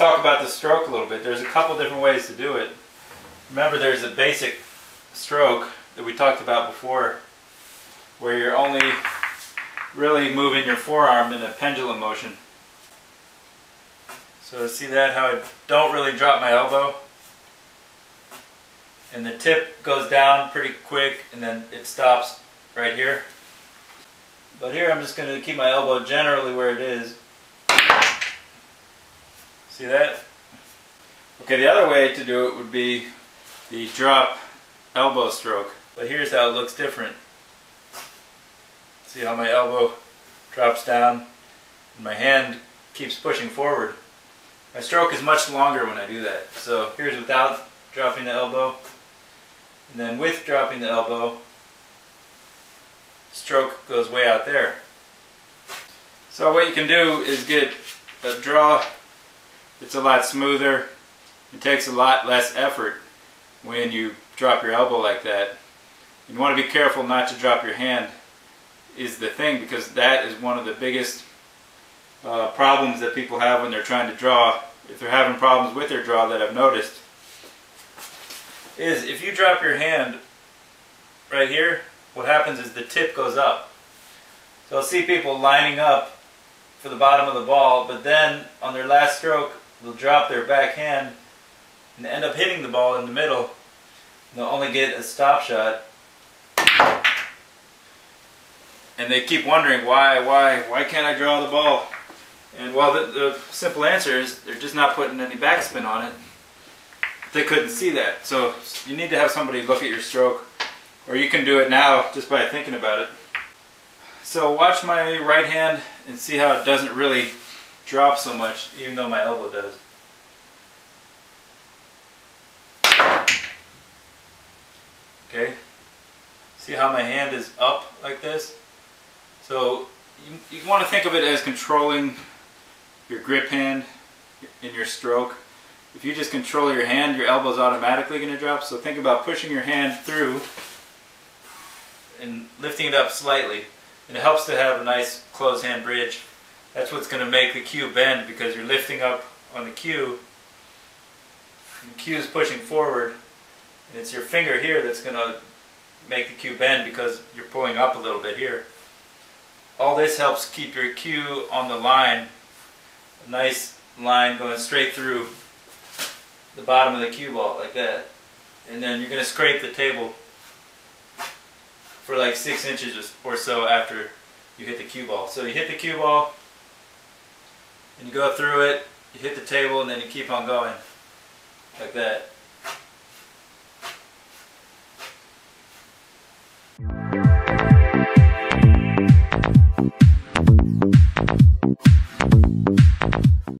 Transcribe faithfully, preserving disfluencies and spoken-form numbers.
let's talk about the stroke a little bit. There's a couple different ways to do it. Remember, there's a basic stroke that we talked about before, where you're only really moving your forearm in a pendulum motion. So see that, how I don't really drop my elbow? And the tip goes down pretty quick and then it stops right here. But here I'm just going to keep my elbow generally where it is. See that? Okay, the other way to do it would be the drop elbow stroke. But here's how it looks different. See how my elbow drops down and my hand keeps pushing forward. My stroke is much longer when I do that. So here's without dropping the elbow, and then with dropping the elbow, stroke goes way out there. So what you can do is get a draw. It's a lot smoother. It takes a lot less effort when you drop your elbow like that. You want to be careful not to drop your hand is the thing, because that is one of the biggest uh, problems that people have when they're trying to draw. If they're having problems with their draw that I've noticed, is if you drop your hand right here, what happens is the tip goes up. So I'll see people lining up for the bottom of the ball, but then on their last stroke, they'll drop their backhand and end up hitting the ball in the middle. They'll only get a stop shot. And they keep wondering, why, why, why can't I draw the ball? And well, the, the simple answer is they're just not putting any backspin on it. They couldn't see that. So you need to have somebody look at your stroke, or you can do it now just by thinking about it. So watch my right hand and see how it doesn't really drop so much, even though my elbow does. Okay, see how my hand is up like this? So you, you want to think of it as controlling your grip hand in your stroke. If you just control your hand, your elbow is automatically going to drop. So think about pushing your hand through and lifting it up slightly. And it helps to have a nice closed hand bridge. That's what's going to make the cue bend, because you're lifting up on the cue. And the cue is pushing forward. And it's your finger here that's going to make the cue bend, because you're pulling up a little bit here. All this helps keep your cue on the line. A nice line going straight through the bottom of the cue ball like that, and then you're going to scrape the table for like six inches or so after you hit the cue ball. So you hit the cue ball and you go through it, you hit the table, and then you keep on going like that.